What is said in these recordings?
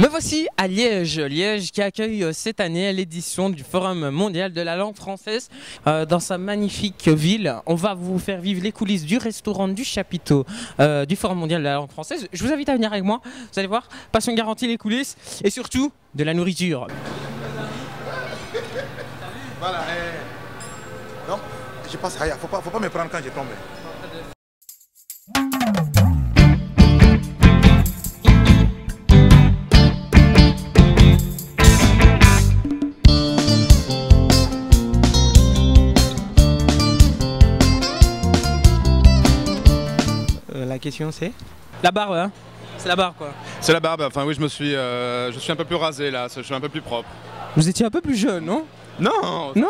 Me voici à Liège, Liège qui accueille cette année l'édition du Forum mondial de la langue française dans sa magnifique ville. On va vous faire vivre les coulisses du restaurant du chapiteau du Forum mondial de la langue française. Je vous invite à venir avec moi, vous allez voir, passion garantie les coulisses et surtout de la nourriture. Voilà, non, je passe, faut pas me prendre quand j'ai tombé. La question c'est la barbe, hein? C'est la barbe quoi. C'est la barbe, enfin oui, je suis un peu plus rasé là, je suis un peu plus propre. Vous étiez un peu plus jeune, non? Non. Non.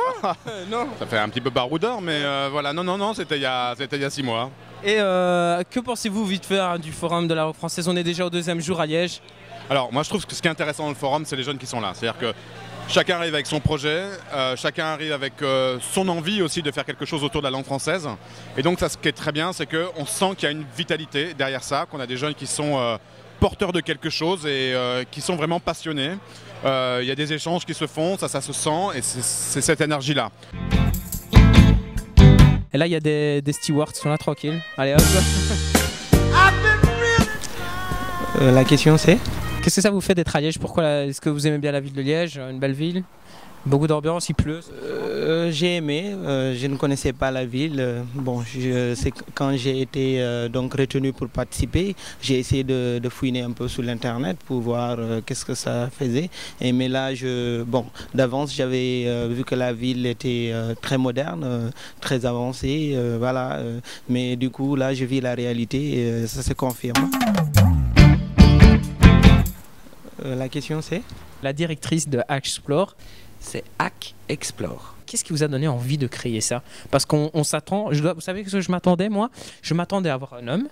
Non. Ça fait un petit peu baroudeur, mais voilà, non, c'était il y a 6 mois. Et que pensez-vous vite fait du Forum de la langue française? On est déjà au 2e jour à Liège. Alors moi je trouve que ce qui est intéressant dans le forum, c'est les jeunes qui sont là, c'est-à-dire que chacun arrive avec son projet, chacun arrive avec son envie aussi de faire quelque chose autour de la langue française. Et donc ça, ce qui est très bien, c'est qu'on sent qu'il y a une vitalité derrière ça, qu'on a des jeunes qui sont porteurs de quelque chose et qui sont vraiment passionnés. Il y a des échanges qui se font, ça se sent et c'est cette énergie-là. Et là, il y a des stewards qui sont là tranquilles. Allez hop. La question c'est? Qu'est-ce que ça vous fait d'être à Liège? Pourquoi? Est-ce que vous aimez bien la ville de Liège? Une belle ville, beaucoup d'ambiance, il pleut. J'ai aimé, je ne connaissais pas la ville. Bon, c'est quand j'ai été donc retenu pour participer, j'ai essayé de fouiner un peu sur l'internet pour voir qu'est-ce que ça faisait. Et mais là, bon, d'avance, j'avais vu que la ville était très moderne, très avancée, voilà. Mais du coup, là, je vis la réalité et ça se confirme. La question c'est? La directrice de Hack Explore, c'est Hack Explore. Qu'est-ce qui vous a donné envie de créer ça? Parce qu'on s'attend, vous savez ce que je m'attendais moi? Je m'attendais à voir un homme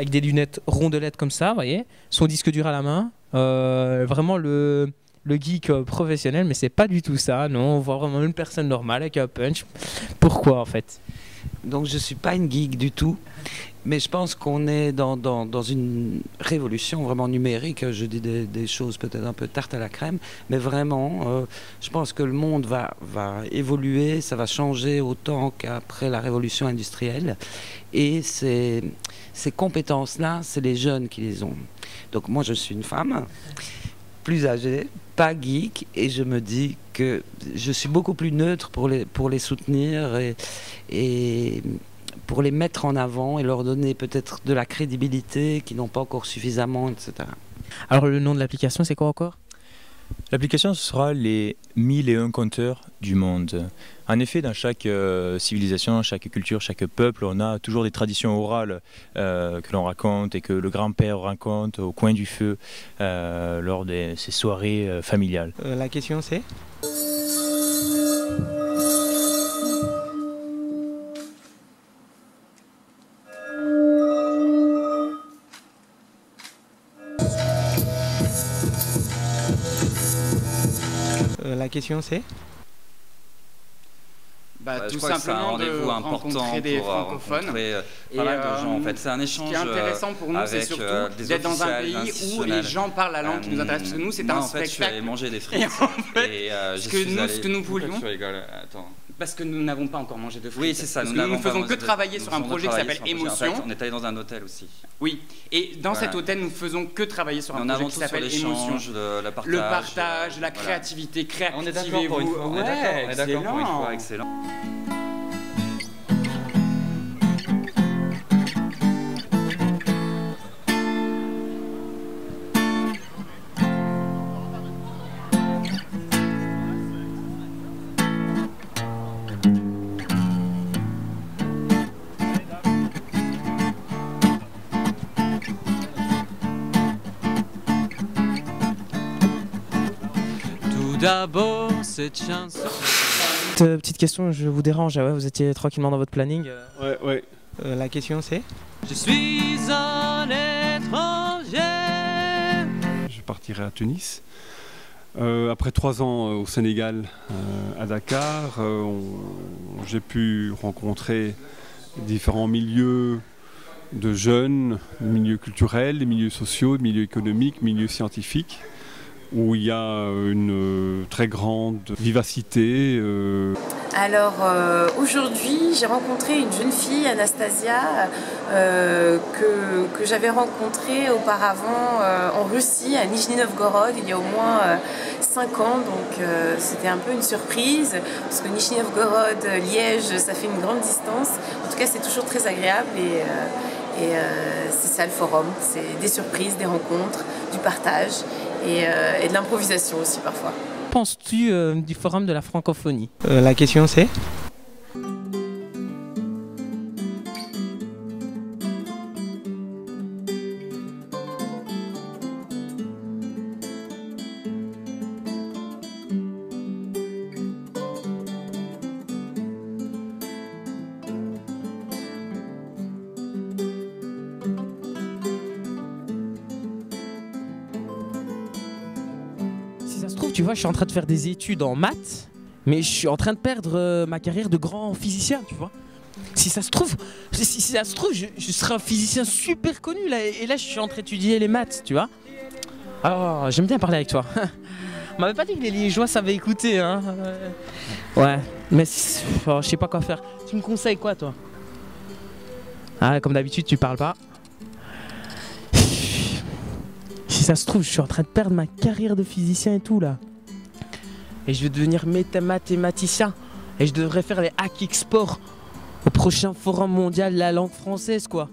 avec des lunettes rondelettes comme ça, vous voyez, son disque dur à la main, vraiment le geek professionnel, mais c'est pas du tout ça, non, on voit vraiment une personne normale avec un punch. Pourquoi en fait? Donc je ne suis pas une geek du tout, mais je pense qu'on est dans une révolution vraiment numérique. Je dis des choses peut-être un peu tarte à la crème, mais vraiment, je pense que le monde va évoluer, ça va changer autant qu'après la révolution industrielle. Et ces compétences-là, c'est les jeunes qui les ont. Donc moi, je suis une femme, plus âgée, pas geek, et je me dis que je suis beaucoup plus neutre pour les soutenir et pour les mettre en avant et leur donner peut-être de la crédibilité qu'ils n'ont pas encore suffisamment, etc. Alors le nom de l'application, c'est quoi encore? L'application sera les 1001 conteurs du monde. En effet, dans chaque civilisation, chaque culture, chaque peuple, on a toujours des traditions orales que l'on raconte et que le grand-père raconte au coin du feu lors de ces soirées familiales. La question c'est ? La question c'est? Tout simplement que un de rencontrer des francophones. Et gens, en fait. C'est un échange. Ce qui est intéressant pour nous, c'est surtout d'être dans un pays où les gens parlent la langue qui nous intéresse. Parce que nous, c'est un spectacle. Manger des frites. Ce que nous voulions. Parce que nous n'avons pas encore mangé de frites. Oui, c'est ça. Nous ne faisons que travailler sur un projet qui s'appelle Émotion. On est allé dans un hôtel aussi. Oui. Et dans cet hôtel, nous ne faisons que travailler sur un projet qui s'appelle Émotion. Le partage, la créativité, créativité. On est d'accord pour une fois. On est d'accord pour une fois. Excellent. D'abord cette chanson. Petite question, je vous dérange, vous étiez tranquillement dans votre planning? Ouais. La question c'est ? Je suis un étranger. Je partirai à Tunis. Après 3 ans au Sénégal, à Dakar, j'ai pu rencontrer différents milieux de jeunes, des milieux culturels, des milieux sociaux, des milieux économiques, des milieux scientifiques, où il y a une très grande vivacité. Alors aujourd'hui, j'ai rencontré une jeune fille, Anastasia, que j'avais rencontrée auparavant en Russie, à Nizhny Novgorod, il y a au moins 5 ans, donc c'était un peu une surprise, parce que Nizhny Novgorod, Liège, ça fait une grande distance. En tout cas, c'est toujours très agréable et c'est ça le forum, c'est des surprises, des rencontres, du partage et de l'improvisation aussi parfois. Penses-tu du Forum de la francophonie ? La question c'est ? Tu vois, je suis en train de faire des études en maths, mais je suis en train de perdre ma carrière de grand physicien, tu vois. Si ça se trouve, je serai un physicien super connu, là, et là, je suis en train d'étudier les maths, tu vois. Alors, j'aime bien parler avec toi. On m'avait pas dit que les Liégeois savaient écouter, hein. Ouais, mais je sais pas quoi faire. Tu me conseilles quoi, toi? Ah, comme d'habitude, tu parles pas. Si ça se trouve, je suis en train de perdre ma carrière de physicien et tout là. Et je vais devenir mathématicien. Et je devrais faire les Hack Explore au prochain Forum mondial de la langue française, quoi.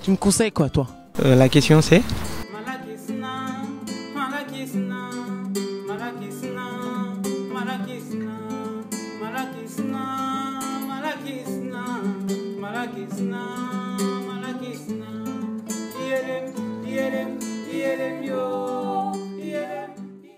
Tu me conseilles quoi, toi ? La question c'est ?